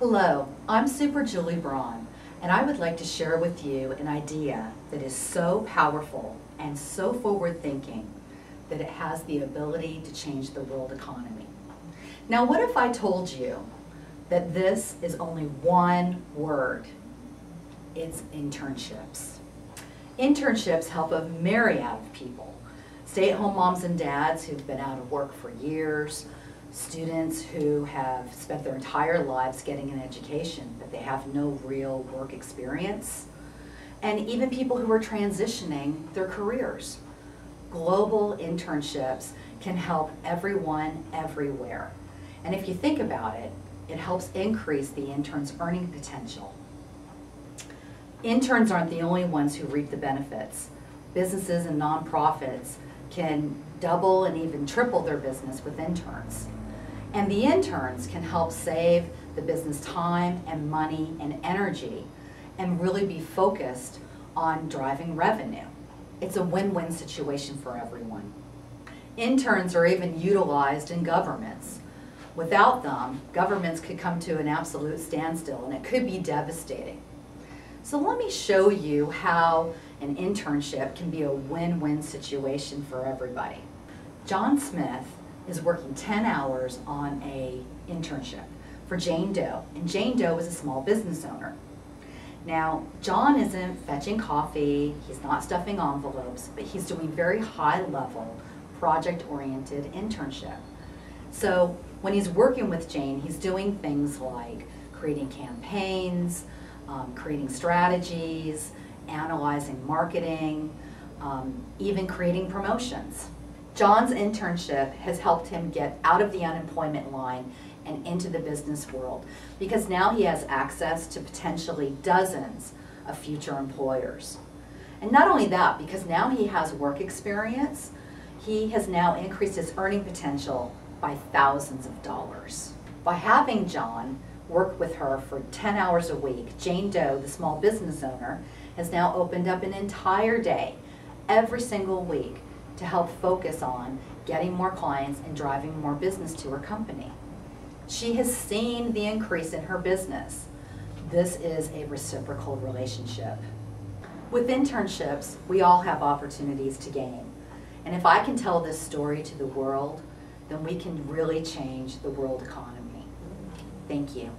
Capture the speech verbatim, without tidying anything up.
Hello, I'm Super Julie Braun, and I would like to share with you an idea that is so powerful and so forward-thinking that it has the ability to change the world economy. Now, what if I told you that this is only one word? It's internships. Internships help a myriad of people. Stay-at-home moms and dads who've been out of work for years, students who have spent their entire lives getting an education, but they have no real work experience, and even people who are transitioning their careers. Global internships can help everyone everywhere. And if you think about it, it helps increase the intern's earning potential. Interns aren't the only ones who reap the benefits. Businesses and nonprofits can double and even triple their business with interns. And the interns can help save the business time and money and energy and really be focused on driving revenue. It's a win-win situation for everyone. Interns are even utilized in governments. Without them, governments could come to an absolute standstill, and it could be devastating. So let me show you how an internship can be a win-win situation for everybody. John Smith is working ten hours on an internship for Jane Doe, and Jane Doe is a small business owner. Now, John isn't fetching coffee, he's not stuffing envelopes, but he's doing very high-level, project-oriented internship. So when he's working with Jane, he's doing things like creating campaigns, um, creating strategies, analyzing marketing, um, even creating promotions. John's internship has helped him get out of the unemployment line and into the business world, because now he has access to potentially dozens of future employers. And not only that, because now he has work experience, he has now increased his earning potential by thousands of dollars. By having John work with her for ten hours a week, Jane Doe, the small business owner, has now opened up an entire day every single week to help focus on getting more clients and driving more business to her company. She has seen the increase in her business. This is a reciprocal relationship. With internships, we all have opportunities to gain. And if I can tell this story to the world, then we can really change the world economy. Thank you.